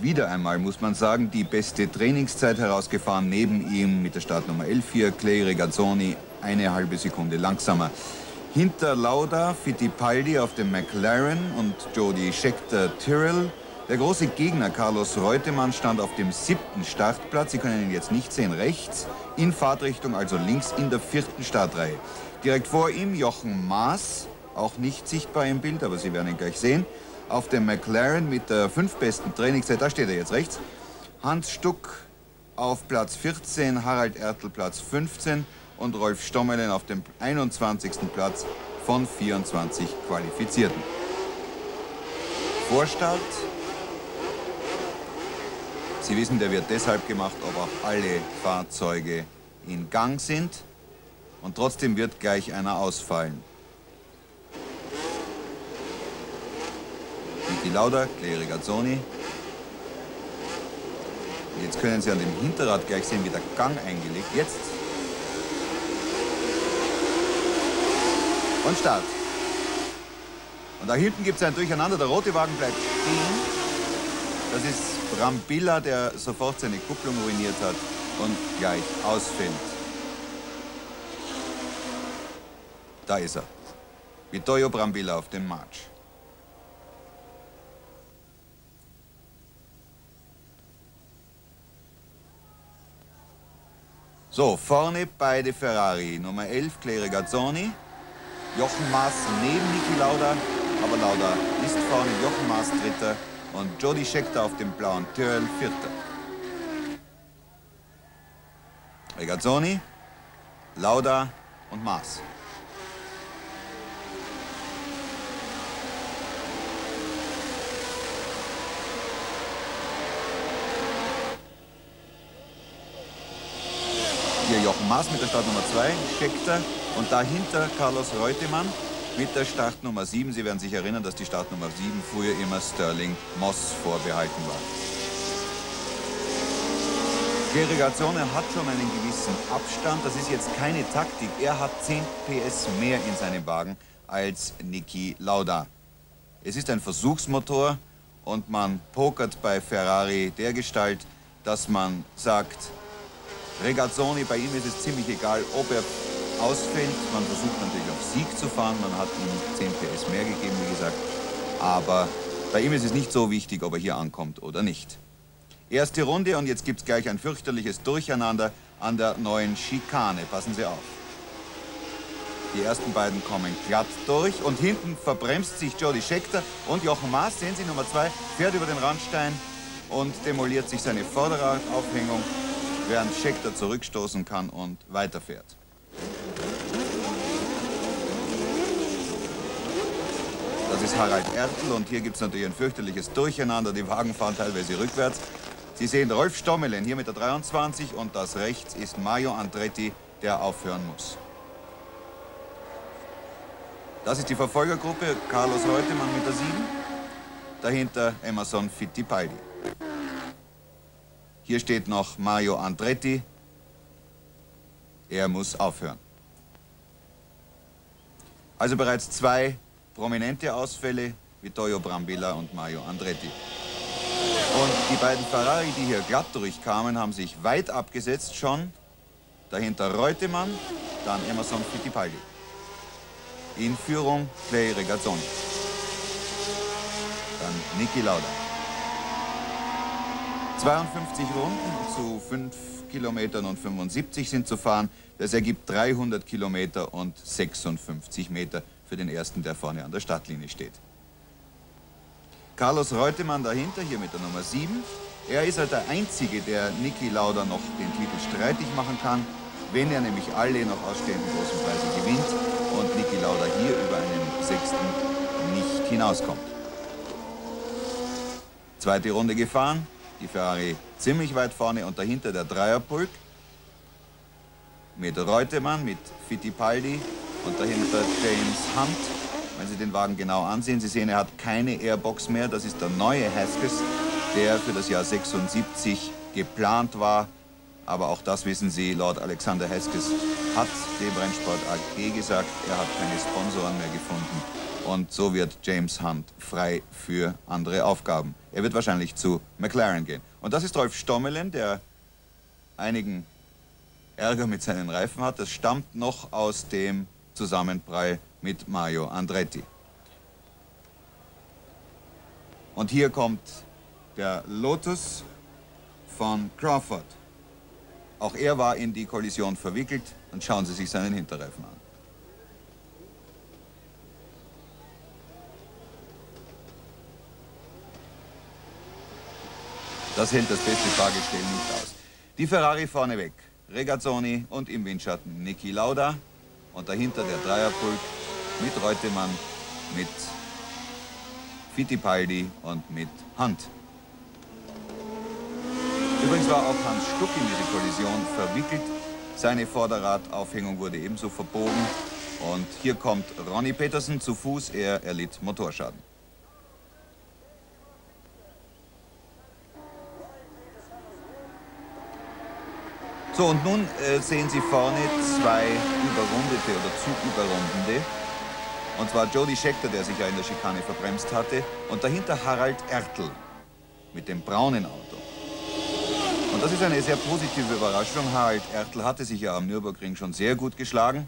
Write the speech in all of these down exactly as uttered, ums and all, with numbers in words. wieder einmal, muss man sagen, die beste Trainingszeit herausgefahren. Neben ihm mit der Startnummer elf vier Clay Regazzoni eine halbe Sekunde langsamer. Hinter Lauda Fittipaldi auf dem McLaren und Jody Scheckter Tyrrell. Der große Gegner Carlos Reutemann stand auf dem siebten Startplatz. Sie können ihn jetzt nicht sehen, rechts in Fahrtrichtung, also links in der vierten Startreihe. Direkt vor ihm Jochen Mass, auch nicht sichtbar im Bild, aber Sie werden ihn gleich sehen. Auf dem McLaren mit der fünf besten Trainingszeit, da steht er jetzt rechts. Hans Stuck auf Platz vierzehn, Harald Ertl Platz fünfzehn und Rolf Stommelen auf dem einundzwanzigsten Platz von vierundzwanzig Qualifizierten. Vorstart. Sie wissen, der wird deshalb gemacht, ob auch alle Fahrzeuge in Gang sind. Und trotzdem wird gleich einer ausfallen. Niki Lauda, Clay Regazzoni. Jetzt können Sie an dem Hinterrad gleich sehen, wie der Gang eingelegt. Jetzt. Und Start. Und da hinten gibt es ein Durcheinander. Der rote Wagen bleibt stehen. Das ist Brambilla, der sofort seine Kupplung ruiniert hat und gleich ausfällt. Da ist er. Vittorio Brambilla auf dem March. So, vorne beide Ferrari. Nummer elf, Clay Regazzoni. Jochen Mass neben Niki Lauda. Aber Lauda ist vorne. Jochen Mass dritter. Und Jody Scheckter auf dem blauen Tyrrell vierter. Regazzoni, Lauda und Maas. Hier Jochen Maas mit der Startnummer zwei, Scheckter und dahinter Carlos Reutemann. Mit der Startnummer sieben, Sie werden sich erinnern, dass die Startnummer sieben früher immer Stirling Moss vorbehalten war. Die Regazzoni hat schon einen gewissen Abstand, das ist jetzt keine Taktik. Er hat zehn P S mehr in seinem Wagen als Niki Lauda. Es ist ein Versuchsmotor und man pokert bei Ferrari dergestalt, dass man sagt, Regazzoni, bei ihm ist es ziemlich egal, ob er ausfällt. Man versucht natürlich auf Sieg zu fahren. Man hat ihm zehn P S mehr gegeben, wie gesagt. Aber bei ihm ist es nicht so wichtig, ob er hier ankommt oder nicht. Erste Runde und jetzt gibt es gleich ein fürchterliches Durcheinander an der neuen Schikane. Passen Sie auf. Die ersten beiden kommen glatt durch und hinten verbremst sich Jody Scheckter und Jochen Maas, sehen Sie, Nummer zwei, fährt über den Randstein und demoliert sich seine Vorderradaufhängung, während Scheckter zurückstoßen kann und weiterfährt. Das ist Harald Ertl und hier gibt es natürlich ein fürchterliches Durcheinander. Die Wagen fahren teilweise rückwärts. Sie sehen Rolf Stommelen hier mit der dreiundzwanzig und das rechts ist Mario Andretti, der aufhören muss. Das ist die Verfolgergruppe, Carlos Reutemann mit der sieben, dahinter Emerson Fittipaldi. Hier steht noch Mario Andretti, er muss aufhören. Also bereits zwei prominente Ausfälle, Vittorio Brambilla und Mario Andretti. Und die beiden Ferrari, die hier glatt durchkamen, haben sich weit abgesetzt schon. Dahinter Reutemann, dann Emerson Fittipaldi. In Führung Clay Regazzoni. Dann Niki Lauda. zweiundfünfzig Runden zu fünf Kilometern und fünfundsiebzig sind zu fahren. Das ergibt dreihundert Kilometer und sechsundfünfzig Meter. Für den ersten, der vorne an der Startlinie steht. Carlos Reutemann dahinter, hier mit der Nummer sieben. Er ist halt der Einzige, der Niki Lauda noch den Titel streitig machen kann, wenn er nämlich alle noch ausstehenden großen Preise gewinnt und Niki Lauda hier über einen sechsten nicht hinauskommt. Zweite Runde gefahren, die Ferrari ziemlich weit vorne und dahinter der Dreierpulk mit Reutemann, mit Fittipaldi. Und dahinter James Hunt. Wenn Sie den Wagen genau ansehen, Sie sehen, er hat keine Airbox mehr. Das ist der neue Hesketh, der für das Jahr sechsundsiebzig geplant war. Aber auch das wissen Sie, Lord Alexander Hesketh hat dem Rennsport A G gesagt, er hat keine Sponsoren mehr gefunden. Und so wird James Hunt frei für andere Aufgaben. Er wird wahrscheinlich zu McLaren gehen. Und das ist Rolf Stommelen, der einigen Ärger mit seinen Reifen hat. Das stammt noch aus dem Zusammenprall mit Mario Andretti. Und hier kommt der Lotus von Crawford. Auch er war in die Kollision verwickelt. Und schauen Sie sich seinen Hinterreifen an. Das hält das beste Fahrgestell nicht aus. Die Ferrari vorneweg, Regazzoni und im Windschatten Niki Lauda. Und dahinter der Dreierpulk mit Reutemann, mit Fittipaldi und mit Hunt. Übrigens war auch Hans Stuck in diese Kollision verwickelt. Seine Vorderradaufhängung wurde ebenso verbogen. Und hier kommt Ronnie Peterson zu Fuß. Er erlitt Motorschaden. So, und nun äh, sehen Sie vorne zwei überrundete oder zu überrundende. Und zwar Jody Scheckter, der sich ja in der Schikane verbremst hatte. Und dahinter Harald Ertl mit dem braunen Auto. Und das ist eine sehr positive Überraschung. Harald Ertl hatte sich ja am Nürburgring schon sehr gut geschlagen.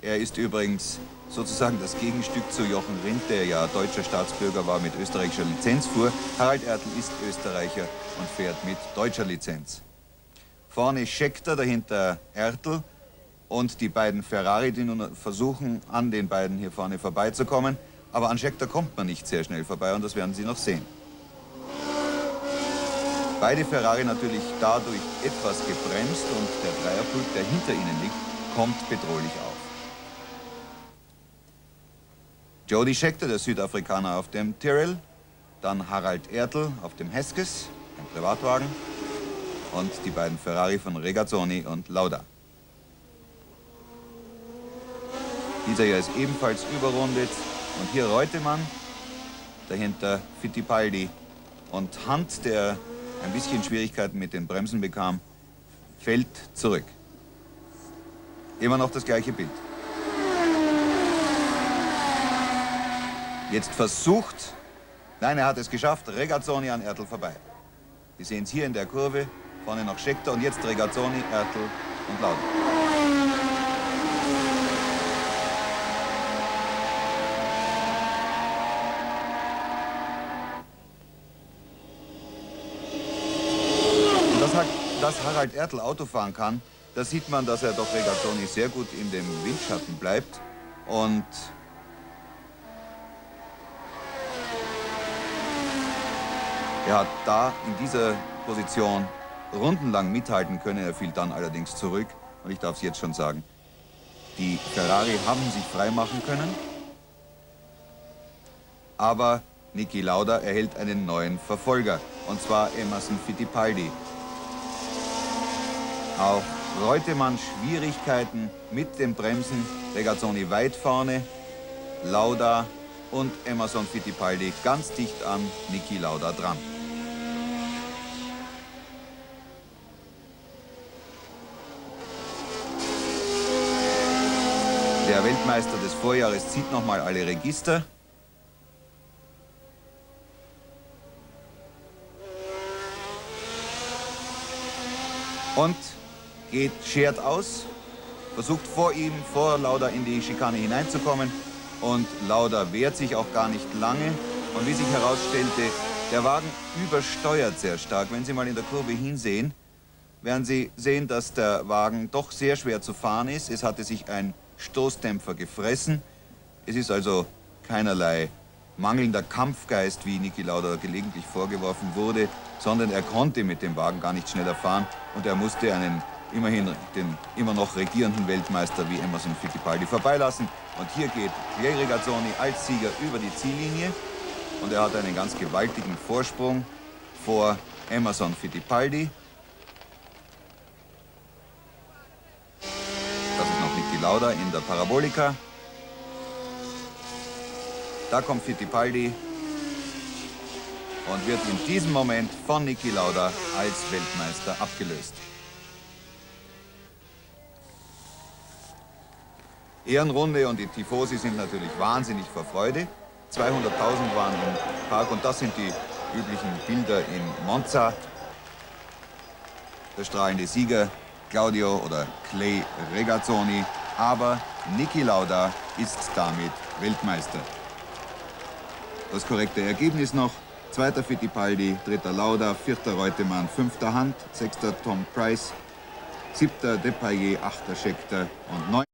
Er ist übrigens sozusagen das Gegenstück zu Jochen Rindt, der ja deutscher Staatsbürger war, mit österreichischer Lizenz fuhr. Harald Ertl ist Österreicher und fährt mit deutscher Lizenz. Vorne Scheckter, dahinter Ertl und die beiden Ferrari, die nun versuchen, an den beiden hier vorne vorbeizukommen. Aber an Scheckter kommt man nicht sehr schnell vorbei und das werden Sie noch sehen. Beide Ferrari natürlich dadurch etwas gebremst und der Dreierpulk, der hinter ihnen liegt, kommt bedrohlich auf. Jody Scheckter, der Südafrikaner, auf dem Tyrrell, dann Harald Ertl auf dem Hesketh, ein Privatwagen. Und die beiden Ferrari von Regazzoni und Lauda. Dieser hier ist ebenfalls überrundet. Und hier Reutemann, dahinter Fittipaldi und Hunt, der ein bisschen Schwierigkeiten mit den Bremsen bekam, fällt zurück. Immer noch das gleiche Bild. Jetzt versucht, nein, er hat es geschafft, Regazzoni an Ertl vorbei. Sie sehen es hier in der Kurve. Vorne noch Scheckter und jetzt Regazzoni, Ertl und Lauda. Und das hat, dass Harald Ertl Auto fahren kann, da sieht man, dass er doch Regazzoni sehr gut in dem Windschatten bleibt. Und er hat da in dieser Position rundenlang mithalten können. Er fiel dann allerdings zurück. Und ich darf es jetzt schon sagen, die Ferrari haben sich freimachen können. Aber Niki Lauda erhält einen neuen Verfolger. Und zwar Emerson Fittipaldi. Auch Reutemann Schwierigkeiten mit dem Bremsen. Regazzoni weit vorne. Lauda und Emerson Fittipaldi ganz dicht an Niki Lauda dran. Der Weltmeister des Vorjahres zieht nochmal alle Register. Und geht, schert aus, versucht vor ihm, vor Lauda in die Schikane hineinzukommen. Und Lauda wehrt sich auch gar nicht lange. Und wie sich herausstellte, der Wagen übersteuert sehr stark. Wenn Sie mal in der Kurve hinsehen, werden Sie sehen, dass der Wagen doch sehr schwer zu fahren ist. Es hatte sich ein Stoßdämpfer gefressen. Es ist also keinerlei mangelnder Kampfgeist, wie Niki Lauda gelegentlich vorgeworfen wurde, sondern er konnte mit dem Wagen gar nicht schneller fahren und er musste einen immerhin den immer noch regierenden Weltmeister wie Emerson Fittipaldi vorbeilassen. Und hier geht Clay Regazzoni als Sieger über die Ziellinie und er hat einen ganz gewaltigen Vorsprung vor Emerson Fittipaldi. Lauda in der Parabolika. Da kommt Fittipaldi und wird in diesem Moment von Niki Lauda als Weltmeister abgelöst. Ehrenrunde und die Tifosi sind natürlich wahnsinnig vor Freude. zweihunderttausend waren im Park und das sind die üblichen Bilder in Monza. Der strahlende Sieger, Claudio oder Clay Regazzoni, aber Niki Lauda ist damit Weltmeister. Das korrekte Ergebnis noch: zweiter Fittipaldi, dritter Lauda, vierter Reutemann, fünfter Hunt, sechster Tom Pryce, siebter Depailler, achter Scheckter und neunter